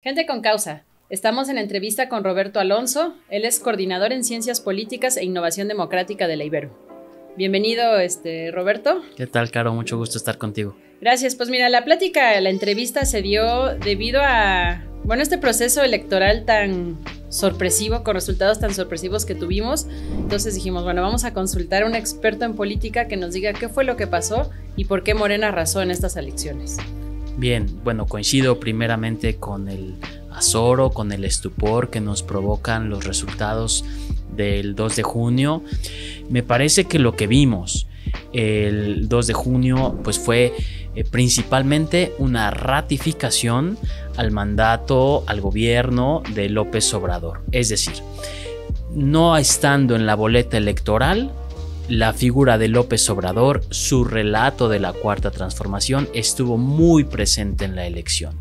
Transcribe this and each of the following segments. Gente con causa. Estamos en la entrevista con Roberto Alonso. Él es coordinador en Ciencias Políticas e Innovación Democrática de la IBERO. Bienvenido, Roberto. ¿Qué tal, Caro? Mucho gusto estar contigo. Gracias. Pues mira, la entrevista se dio debido a, este proceso electoral tan sorpresivo, con resultados tan sorpresivos que tuvimos. Entonces dijimos, vamos a consultar a un experto en política que nos diga qué fue lo que pasó y por qué Morena arrasó en estas elecciones. Bien, coincido primeramente con el azoro, con el estupor que nos provocan los resultados del 2 de junio. Me parece que lo que vimos el 2 de junio pues fue principalmente una ratificación al mandato, al gobierno de López Obrador. Es decir, no estando en la boleta electoral, la figura de López Obrador, su relato de la Cuarta Transformación estuvo muy presente en la elección.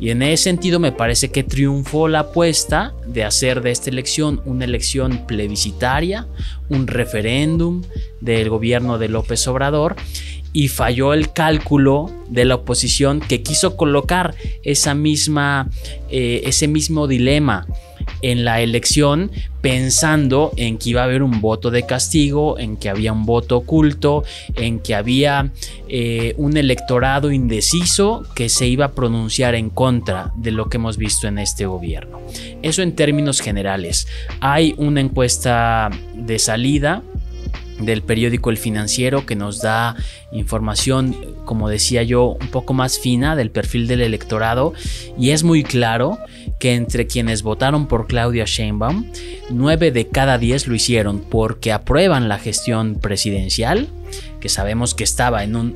Y en ese sentido me parece que triunfó la apuesta de hacer de esta elección una elección plebiscitaria, un referéndum del gobierno de López Obrador, y falló el cálculo de la oposición que quiso colocar ese mismo dilema en la elección, pensando en que iba a haber un voto de castigo, en que había un voto oculto, en que había un electorado indeciso que se iba a pronunciar en contra de lo que hemos visto en este gobierno. Eso en términos generales. Hay una encuesta de salida del periódico El Financiero que nos da información, como decía yo, un poco más fina del perfil del electorado, y es muy claro que entre quienes votaron por Claudia Sheinbaum, 9 de cada 10 lo hicieron porque aprueban la gestión presidencial, que sabemos que estaba en un,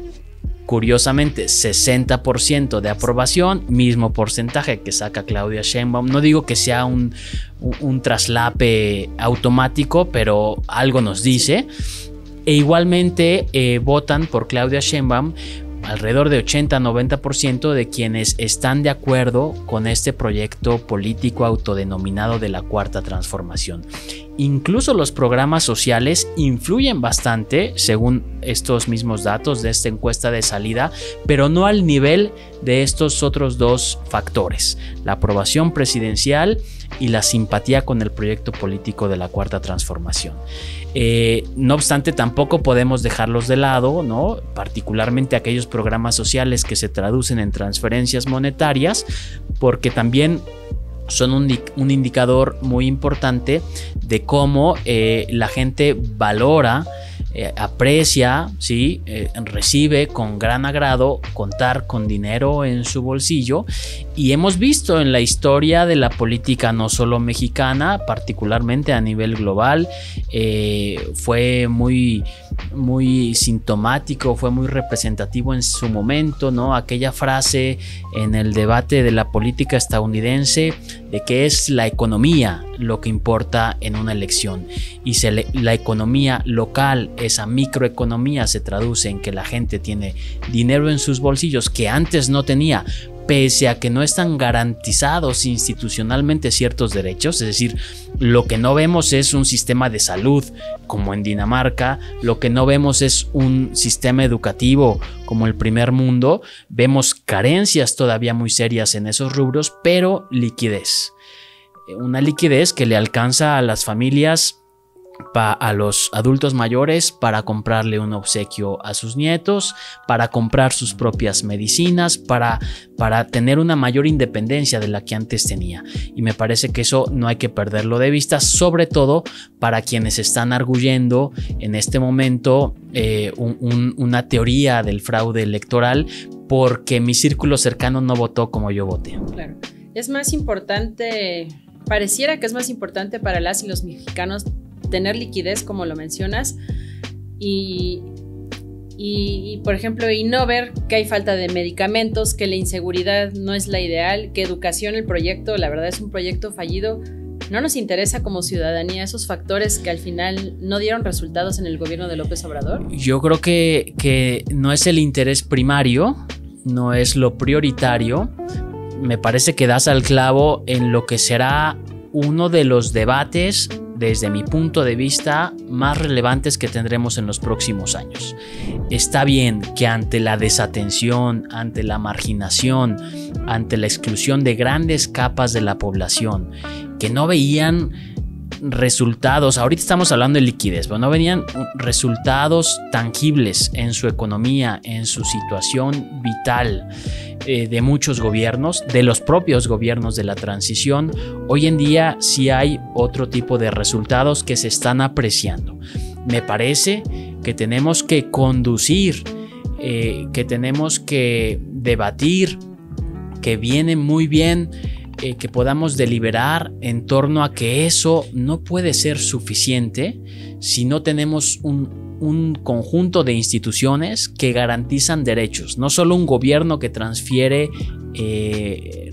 curiosamente, 60% de aprobación, mismo porcentaje que saca Claudia Sheinbaum. No digo que sea un traslape automático, pero algo nos dice. E igualmente votan por Claudia Sheinbaum alrededor de 80-90% de quienes están de acuerdo con este proyecto político autodenominado de la Cuarta Transformación. Incluso los programas sociales influyen bastante, según estos mismos datos de esta encuesta de salida, pero no al nivel de estos otros dos factores: la aprobación presidencial y la simpatía con el proyecto político de la Cuarta Transformación. No obstante, tampoco podemos dejarlos de lado, ¿no? Particularmente aquellos programas sociales que se traducen en transferencias monetarias, porque también son un indicador muy importante de cómo la gente valora, aprecia, ¿sí? Recibe con gran agrado contar con dinero en su bolsillo, y hemos visto en la historia de la política no solo mexicana, particularmente a nivel global, fue muy sintomático, fue muy representativo en su momento, ¿no? Aquella frase en el debate de la política estadounidense de que es la economía lo que importa en una elección, y la economía local, esa microeconomía, se traduce en que la gente tiene dinero en sus bolsillos que antes no tenía, pese a que no están garantizados institucionalmente ciertos derechos. Es decir, lo que no vemos es un sistema de salud como en Dinamarca, lo que no vemos es un sistema educativo como el primer mundo. Vemos carencias todavía muy serias en esos rubros, pero liquidez. Una liquidez que le alcanza a las familias, a los adultos mayores, para comprarle un obsequio a sus nietos, para comprar sus propias medicinas, para tener una mayor independencia de la que antes tenía. Y me parece que eso no hay que perderlo de vista, sobre todo para quienes están arguyendo en este momento una teoría del fraude electoral, porque mi círculo cercano no votó como yo voté. Claro. Es más importante, pareciera que es más importante para las y los mexicanos tener liquidez, como lo mencionas, y por ejemplo, y no ver que hay falta de medicamentos, que la inseguridad no es la ideal, que educación, el proyecto, la verdad es un proyecto fallido. No nos interesa como ciudadanía esos factores que al final no dieron resultados en el gobierno de López Obrador. Yo creo que no es el interés primario, no es lo prioritario. Me parece que das al clavo en lo que será uno de los debates, desde mi punto de vista, más relevantes que tendremos en los próximos años. Está bien que ante la desatención, ante la marginación, ante la exclusión de grandes capas de la población que no veían resultados, ahorita estamos hablando de liquidez, pero no venían resultados tangibles en su economía, en su situación vital de muchos gobiernos, de los propios gobiernos de la transición. Hoy en día sí hay otro tipo de resultados que se están apreciando. Me parece que tenemos que conducir, que tenemos que debatir, que viene muy bien que podamos deliberar en torno a que eso no puede ser suficiente si no tenemos un conjunto de instituciones que garantizan derechos. No solo un gobierno que transfiere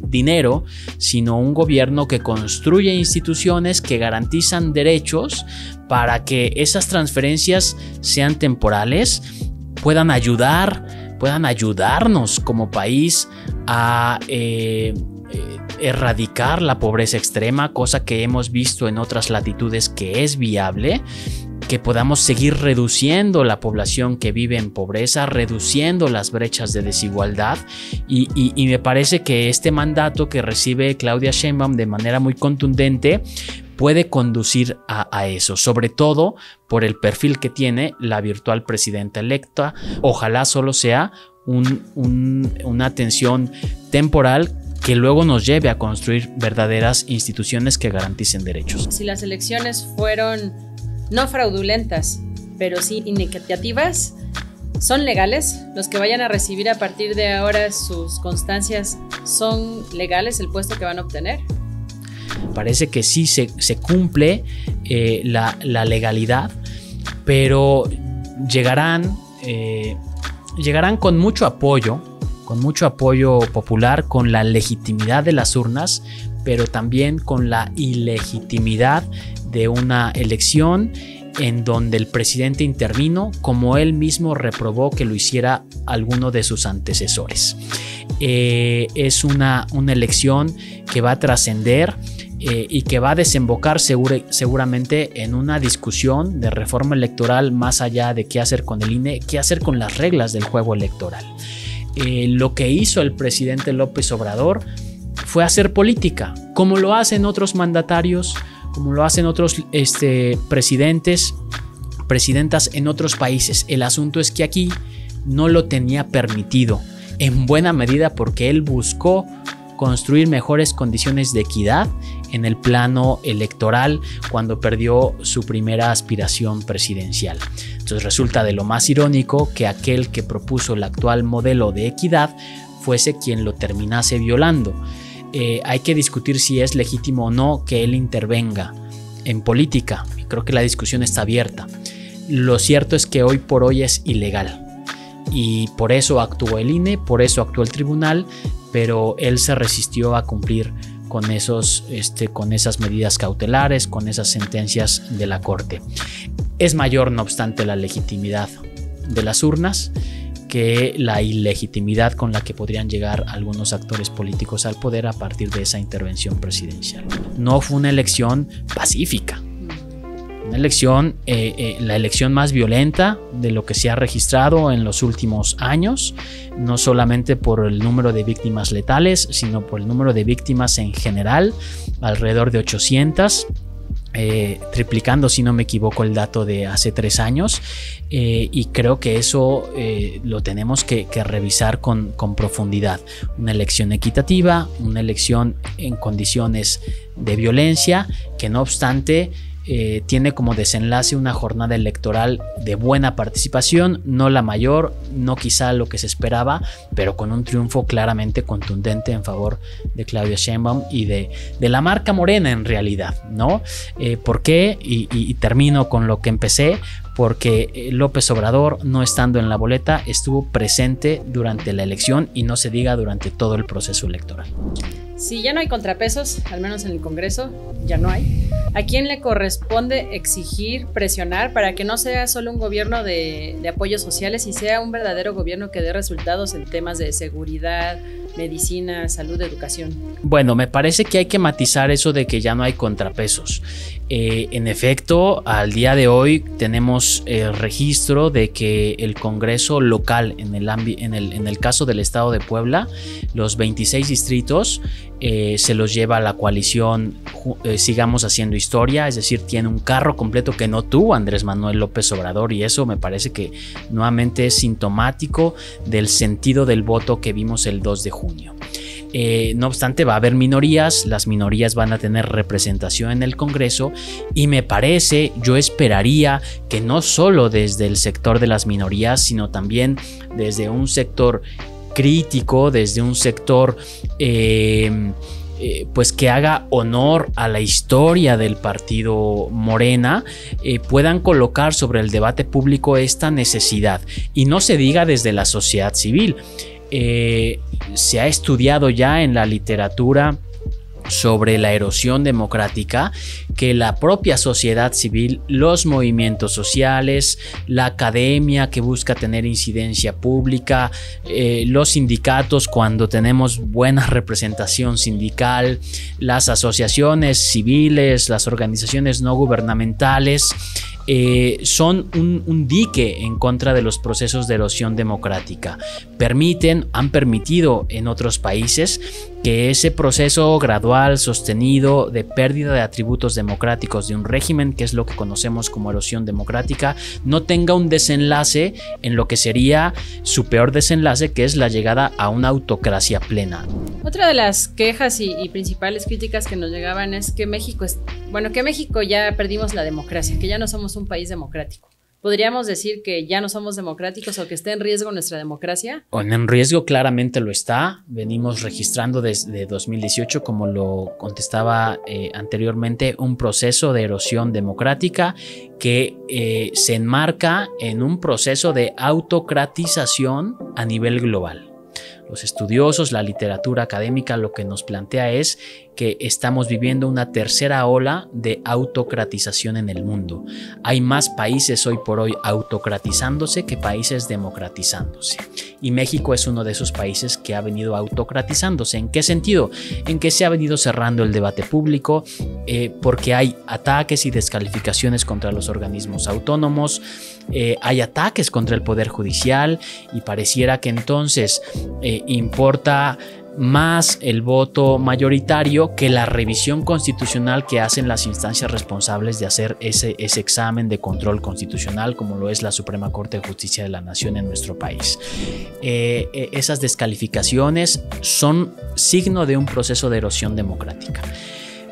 dinero, sino un gobierno que construye instituciones que garantizan derechos para que esas transferencias sean temporales, puedan ayudarnos como país a erradicar la pobreza extrema, cosa que hemos visto en otras latitudes que es viable, que podamos seguir reduciendo la población que vive en pobreza, reduciendo las brechas de desigualdad y me parece que este mandato que recibe Claudia Sheinbaum de manera muy contundente puede conducir a eso, sobre todo por el perfil que tiene la virtual presidenta electa. Ojalá solo sea una atención temporal que luego nos lleve a construir verdaderas instituciones que garanticen derechos. Si las elecciones fueron no fraudulentas, pero sí inequitativas, son legales, los que vayan a recibir a partir de ahora sus constancias son legales, el puesto que van a obtener. Parece que sí se cumple la legalidad, pero llegarán con mucho apoyo popular, con la legitimidad de las urnas, pero también con la ilegitimidad de una elección en donde el presidente intervino, como él mismo reprobó que lo hiciera alguno de sus antecesores. Es una elección que va a trascender y que va a desembocar seguramente en una discusión de reforma electoral más allá de qué hacer con el INE, qué hacer con las reglas del juego electoral. Lo que hizo el presidente López Obrador fue hacer política, como lo hacen otros mandatarios, como lo hacen otros presidentas en otros países. El asunto es que aquí no lo tenía permitido, en buena medida porque él buscó construir mejores condiciones de equidad en el plano electoral cuando perdió su primera aspiración presidencial. Entonces resulta de lo más irónico que aquel que propuso el actual modelo de equidad fuese quien lo terminase violando. Hay que discutir si es legítimo o no que él intervenga en política. Creo que la discusión está abierta. Lo cierto es que hoy por hoy es ilegal y por eso actuó el INE, por eso actuó el tribunal, pero él se resistió a cumplir con esas medidas cautelares, con esas sentencias de la Corte. Es mayor, no obstante, la legitimidad de las urnas que la ilegitimidad con la que podrían llegar algunos actores políticos al poder a partir de esa intervención presidencial. No fue una elección pacífica, una elección, la elección más violenta de lo que se ha registrado en los últimos años, no solamente por el número de víctimas letales, sino por el número de víctimas en general, alrededor de 800. Triplicando, si no me equivoco, el dato de hace 3 años, y creo que eso lo tenemos que revisar con profundidad. Una elección equitativa, una elección en condiciones de violencia, que no obstante tiene como desenlace una jornada electoral de buena participación, no la mayor, no quizá lo que se esperaba, pero con un triunfo claramente contundente en favor de Claudia Sheinbaum y de la marca Morena en realidad, ¿no? ¿Por qué? Y termino con lo que empecé, porque López Obrador, no estando en la boleta, estuvo presente durante la elección y no se diga durante todo el proceso electoral. Si ya no hay contrapesos, al menos en el Congreso, ya no hay. ¿A quién le corresponde exigir, presionar para que no sea solo un gobierno de apoyos sociales y sea un verdadero gobierno que dé resultados en temas de seguridad, medicina, salud, educación? Bueno, me parece que hay que matizar eso de que ya no hay contrapesos. En efecto, al día de hoy tenemos registro de que el Congreso local, en el caso del estado de Puebla, los 26 distritos se los lleva la coalición Sigamos Haciendo Historia, es decir, tiene un carro completo que no tuvo Andrés Manuel López Obrador, y eso me parece que nuevamente es sintomático del sentido del voto que vimos el 2 de junio. No obstante, va a haber minorías, las minorías van a tener representación en el Congreso, y me parece, yo esperaría que no solo desde el sector de las minorías, sino también desde un sector crítico, desde un sector pues que haga honor a la historia del partido Morena, puedan colocar sobre el debate público esta necesidad, y no se diga desde la sociedad civil. Se ha estudiado ya en la literatura sobre la erosión democrática, que la propia sociedad civil, los movimientos sociales, la academia que busca tener incidencia pública, los sindicatos cuando tenemos buena representación sindical, las asociaciones civiles, las organizaciones no gubernamentales, son un dique en contra de los procesos de erosión democrática. Han permitido en otros países que ese proceso gradual, sostenido, de pérdida de atributos democráticos de un régimen, que es lo que conocemos como erosión democrática, no tenga un desenlace en lo que sería su peor desenlace, que es la llegada a una autocracia plena. Otra de las quejas y principales críticas que nos llegaban es que México es, bueno, que México ya perdimos la democracia, que ya no somos un país democrático. ¿Podríamos decir que ya no somos democráticos o que está en riesgo nuestra democracia? En riesgo claramente lo está. Venimos registrando desde 2018, como lo contestaba anteriormente, un proceso de erosión democrática que se enmarca en un proceso de autocratización a nivel global. Los estudiosos, la literatura académica, lo que nos plantea es que estamos viviendo una tercera ola de autocratización en el mundo. Hay más países hoy por hoy autocratizándose que países democratizándose. Y México es uno de esos países que ha venido autocratizándose. ¿En qué sentido? En que se ha venido cerrando el debate público, porque hay ataques y descalificaciones contra los organismos autónomos, hay ataques contra el Poder Judicial, y pareciera que entonces importa más el voto mayoritario que la revisión constitucional que hacen las instancias responsables de hacer ese examen de control constitucional, como lo es la Suprema Corte de Justicia de la Nación en nuestro país. Esas descalificaciones son signo de un proceso de erosión democrática.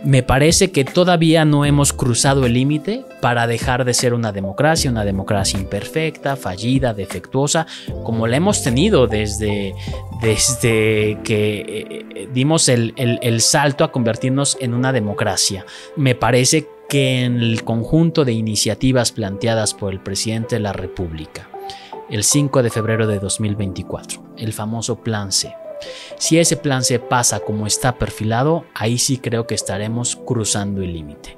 Me parece que todavía no hemos cruzado el límite para dejar de ser una democracia imperfecta, fallida, defectuosa, como la hemos tenido desde que dimos el salto a convertirnos en una democracia. Me parece que en el conjunto de iniciativas planteadas por el presidente de la República, el 5 de febrero de 2024, el famoso Plan C, si ese plan se pasa como está perfilado, ahí sí creo que estaremos cruzando el límite.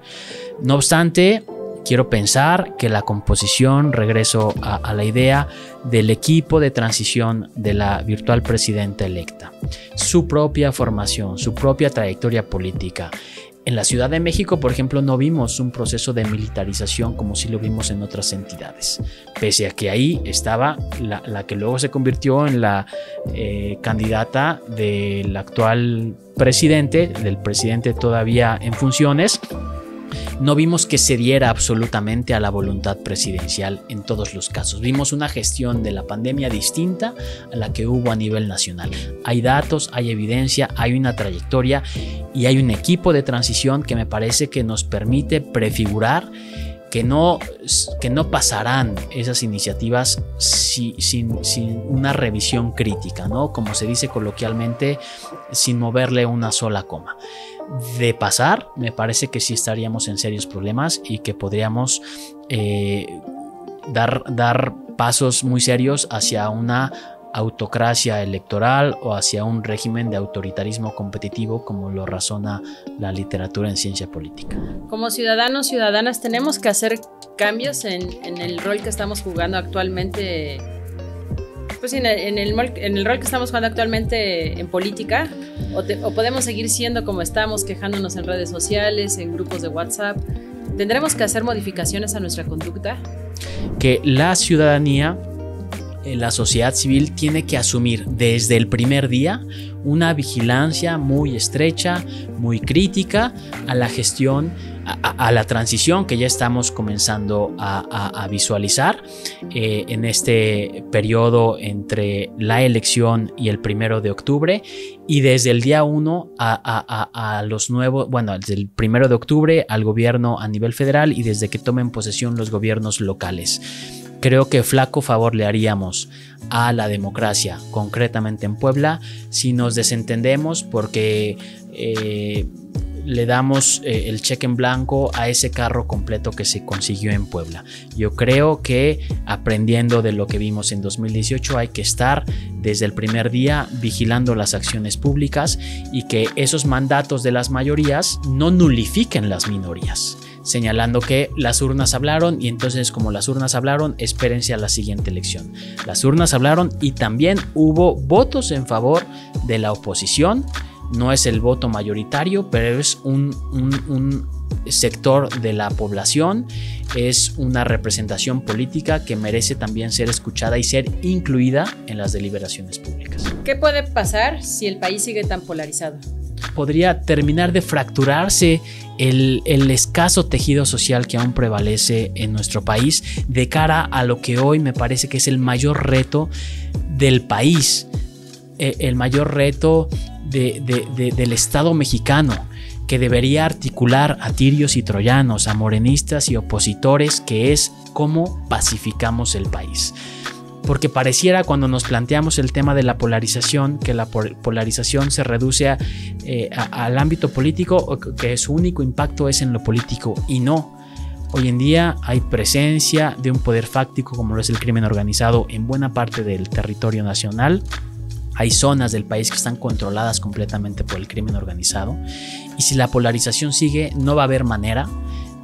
No obstante, quiero pensar que la composición, regreso a la idea del equipo de transición de la virtual presidenta electa, su propia formación, su propia trayectoria política. En la Ciudad de México, por ejemplo, no vimos un proceso de militarización como sí lo vimos en otras entidades, pese a que ahí estaba la que luego se convirtió en la candidata del actual presidente, todavía en funciones. No vimos que se diera absolutamente a la voluntad presidencial en todos los casos. Vimos una gestión de la pandemia distinta a la que hubo a nivel nacional. Hay datos, hay evidencia, hay una trayectoria y hay un equipo de transición que me parece que nos permite prefigurar que no pasarán esas iniciativas sin una revisión crítica, ¿no? Como se dice coloquialmente, sin moverle una sola coma. De pasar, me parece que sí estaríamos en serios problemas y que podríamos dar pasos muy serios hacia una autocracia electoral o hacia un régimen de autoritarismo competitivo, como lo razona la literatura en ciencia política. Como ciudadanos, ciudadanas, tenemos que hacer cambios en el rol que estamos jugando actualmente, pues en el rol que estamos jugando actualmente en política, o podemos seguir siendo como estamos, quejándonos en redes sociales, en grupos de WhatsApp. ¿Tendremos que hacer modificaciones a nuestra conducta? Que la ciudadanía, la sociedad civil, tiene que asumir desde el primer día una vigilancia muy estrecha, muy crítica a la gestión, a la transición que ya estamos comenzando a visualizar en este periodo entre la elección y el 1 de octubre, y desde el día 1 a los nuevos, bueno, desde el 1 de octubre al gobierno a nivel federal y desde que tomen posesión los gobiernos locales. Creo que flaco favor le haríamos a la democracia, concretamente en Puebla, si nos desentendemos porque le damos el cheque en blanco a ese carro completo que se consiguió en Puebla. Yo creo que aprendiendo de lo que vimos en 2018 hay que estar desde el primer día vigilando las acciones públicas y que esos mandatos de las mayorías no nulifiquen las minorías, señalando que las urnas hablaron y entonces como las urnas hablaron, espérense a la siguiente elección. Las urnas hablaron y también hubo votos en favor de la oposición. No es el voto mayoritario, pero es un sector de la población, es una representación política que merece también ser escuchada y ser incluida en las deliberaciones públicas. ¿Qué puede pasar si el país sigue tan polarizado? Podría terminar de fracturarse el escaso tejido social que aún prevalece en nuestro país de cara a lo que hoy me parece que es el mayor reto del país, el mayor reto del Estado mexicano, que debería articular a tirios y troyanos, a morenistas y opositores, que es cómo pacificamos el país. Porque pareciera cuando nos planteamos el tema de la polarización, que la polarización se reduce al ámbito político, que su único impacto es en lo político, y no. Hoy en día hay presencia de un poder fáctico como lo es el crimen organizado en buena parte del territorio nacional. Hay zonas del país que están controladas completamente por el crimen organizado, y si la polarización sigue, no va a haber manera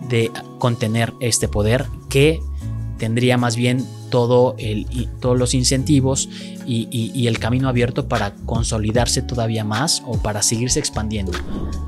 de contener este poder que tendría más bien todos los incentivos y el camino abierto para consolidarse todavía más o para seguirse expandiendo.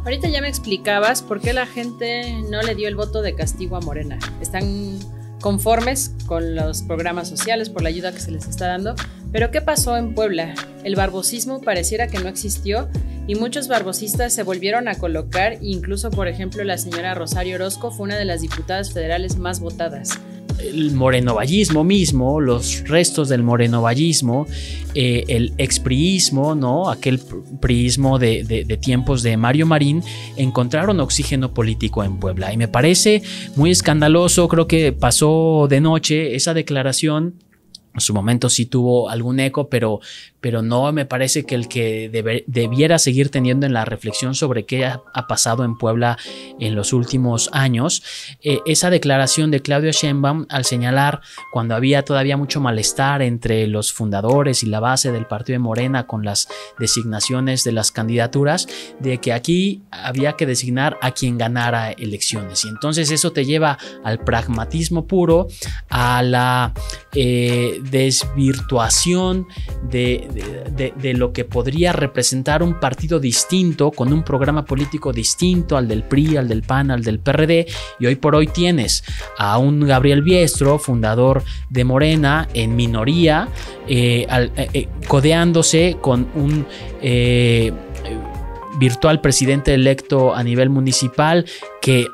Ahorita ya me explicabas por qué la gente no le dio el voto de castigo a Morena. Están conformes con los programas sociales por la ayuda que se les está dando, pero ¿qué pasó en Puebla? El barbosismo pareciera que no existió y muchos barbosistas se volvieron a colocar, incluso por ejemplo la señora Rosario Orozco fue una de las diputadas federales más votadas. El morenovallismo mismo, los restos del morenovallismo, el expriismo, ¿no? Aquel priismo de tiempos de Mario Marín, encontraron oxígeno político en Puebla. Y me parece muy escandaloso, creo que pasó de noche esa declaración. En su momento sí tuvo algún eco, pero no me parece que el que debiera seguir teniendo en la reflexión sobre qué ha pasado en Puebla en los últimos años. Esa declaración de Claudia Sheinbaum al señalar, cuando había todavía mucho malestar entre los fundadores y la base del partido de Morena con las designaciones de las candidaturas, de que aquí había que designar a quien ganara elecciones. Y entonces eso te lleva al pragmatismo puro, a la desvirtuación de lo que podría representar un partido distinto, con un programa político distinto al del PRI, al del PAN, al del PRD, y hoy por hoy tienes a un Gabriel Biestro, fundador de Morena, en minoría, codeándose con un virtual presidente electo a nivel municipal que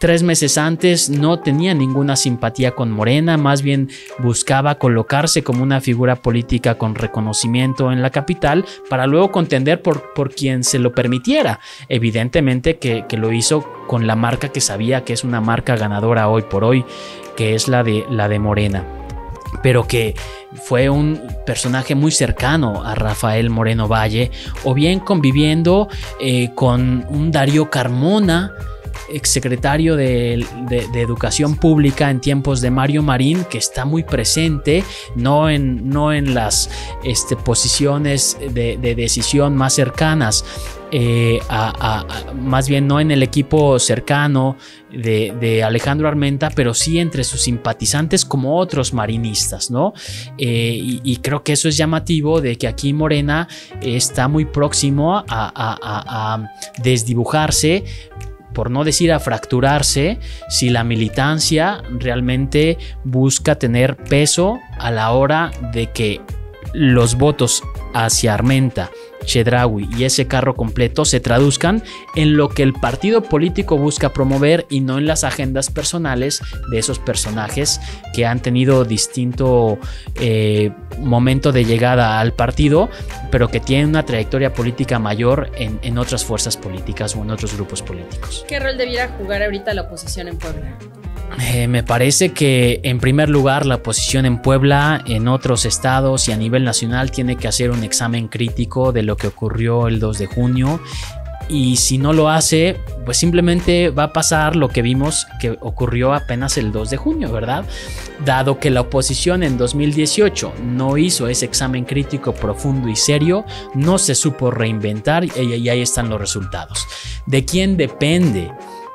3 meses antes no tenía ninguna simpatía con Morena, más bien buscaba colocarse como una figura política con reconocimiento en la capital para luego contender por quien se lo permitiera. Evidentemente que lo hizo con la marca que sabía que es una marca ganadora hoy por hoy, que es la de Morena, pero que fue un personaje muy cercano a Rafael Moreno Valle, o bien conviviendo con un Darío Carmona, exsecretario de Educación Pública en tiempos de Mario Marín, que está muy presente, no en las posiciones de decisión más cercanas, más bien no en el equipo cercano de Alejandro Armenta, pero sí entre sus simpatizantes como otros marinistas, ¿no? Y creo que eso es llamativo, de que aquí Morena está muy próximo a desdibujarse por no decir a fracturarse, si la militancia realmente busca tener peso a la hora de que los votos hacia Armenta, Chedraui y ese carro completo se traduzcan en lo que el partido político busca promover y no en las agendas personales de esos personajes que han tenido distinto momento de llegada al partido, pero que tienen una trayectoria política mayor en otras fuerzas políticas o en otros grupos políticos. ¿Qué rol debiera jugar ahorita la oposición en Puebla? Me parece que en primer lugar la oposición en Puebla, en otros estados y a nivel nacional tiene que hacer un examen crítico de lo que ocurrió el 2 de junio y si no lo hace, pues simplemente va a pasar lo que vimos que ocurrió apenas el 2 de junio, ¿verdad? Dado que la oposición en 2018 no hizo ese examen crítico profundo y serio, no se supo reinventar y ahí están los resultados. ¿De quién depende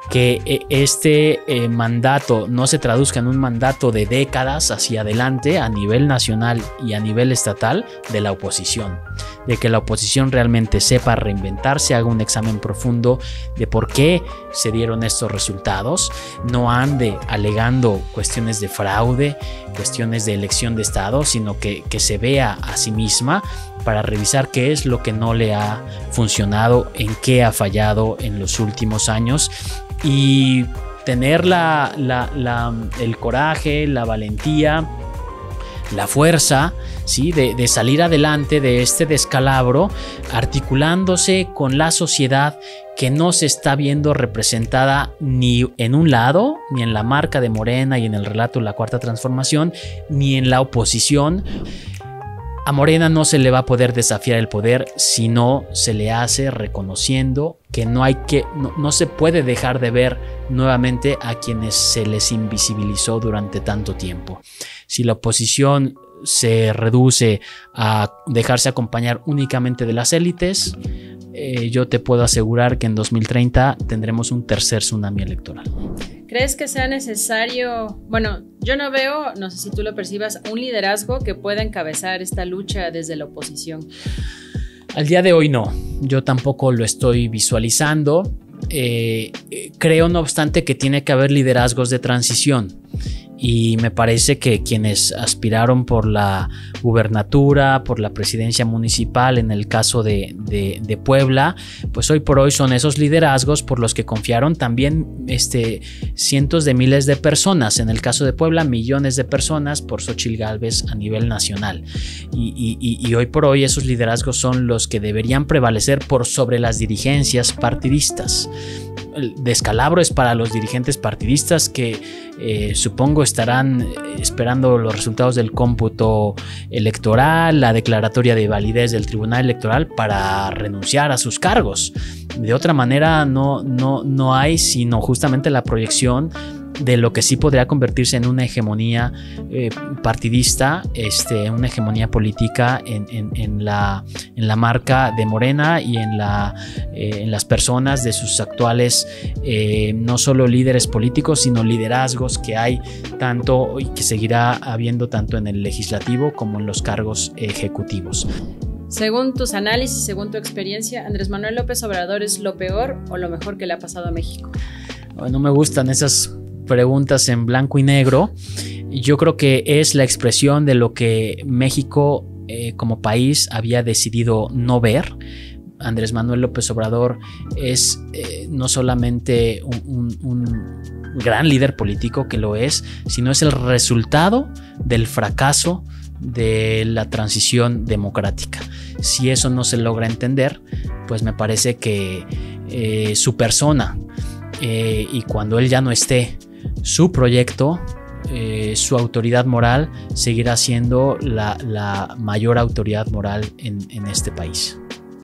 que este mandato no se traduzca en un mandato de décadas hacia adelante a nivel nacional y a nivel estatal? De la oposición, de que la oposición realmente sepa reinventarse, haga un examen profundo de por qué se dieron estos resultados, no ande alegando cuestiones de fraude, cuestiones de elección de estado, sino que se vea a sí misma para revisar qué es lo que no le ha funcionado, en qué ha fallado en los últimos años y tener el coraje, la valentía, la fuerza, ¿sí? de salir adelante de este descalabro articulándose con la sociedad que no se está viendo representada ni en un lado, ni en la marca de Morena y en el relato de la Cuarta Transformación, ni en la oposición. A Morena no se le va a poder desafiar el poder si no se le hace reconociendo que no se puede dejar de ver nuevamente a quienes se les invisibilizó durante tanto tiempo. Si la oposición se reduce a dejarse acompañar únicamente de las élites, yo te puedo asegurar que en 2030 tendremos un tercer tsunami electoral. ¿Crees que sea necesario? Bueno, yo no veo, no sé si tú lo percibas, un liderazgo que pueda encabezar esta lucha desde la oposición. Al día de hoy no, yo tampoco lo estoy visualizando. Creo, no obstante, que tiene que haber liderazgos de transición. Y me parece que quienes aspiraron por la gubernatura, por la presidencia municipal, en el caso de Puebla, pues hoy por hoy son esos liderazgos por los que confiaron también cientos de miles de personas. En el caso de Puebla, millones de personas por Xochitl Gálvez a nivel nacional. Y hoy por hoy esos liderazgos son los que deberían prevalecer por sobre las dirigencias partidistas. El descalabro es para los dirigentes partidistas que supongo estarán esperando los resultados del cómputo electoral, la declaratoria de validez del Tribunal Electoral para renunciar a sus cargos. De otra manera no hay sino justamente la proyección de lo que sí podría convertirse en una hegemonía partidista, una hegemonía política en la marca de Morena y en las personas de sus actuales no solo líderes políticos, sino liderazgos que hay tanto y que seguirá habiendo tanto en el legislativo como en los cargos ejecutivos. Según tus análisis, según tu experiencia, ¿Andrés Manuel López Obrador es lo peor o lo mejor que le ha pasado a México? No me gustan esas preguntas en blanco y negro. Yo creo que es la expresión de lo que México como país había decidido no ver. Andrés Manuel López Obrador es no solamente un gran líder político, que lo es, sino es el resultado del fracaso de la transición democrática. Si eso no se logra entender, pues me parece que su persona y cuando él ya no esté, su proyecto, su autoridad moral seguirá siendo la mayor autoridad moral en este país.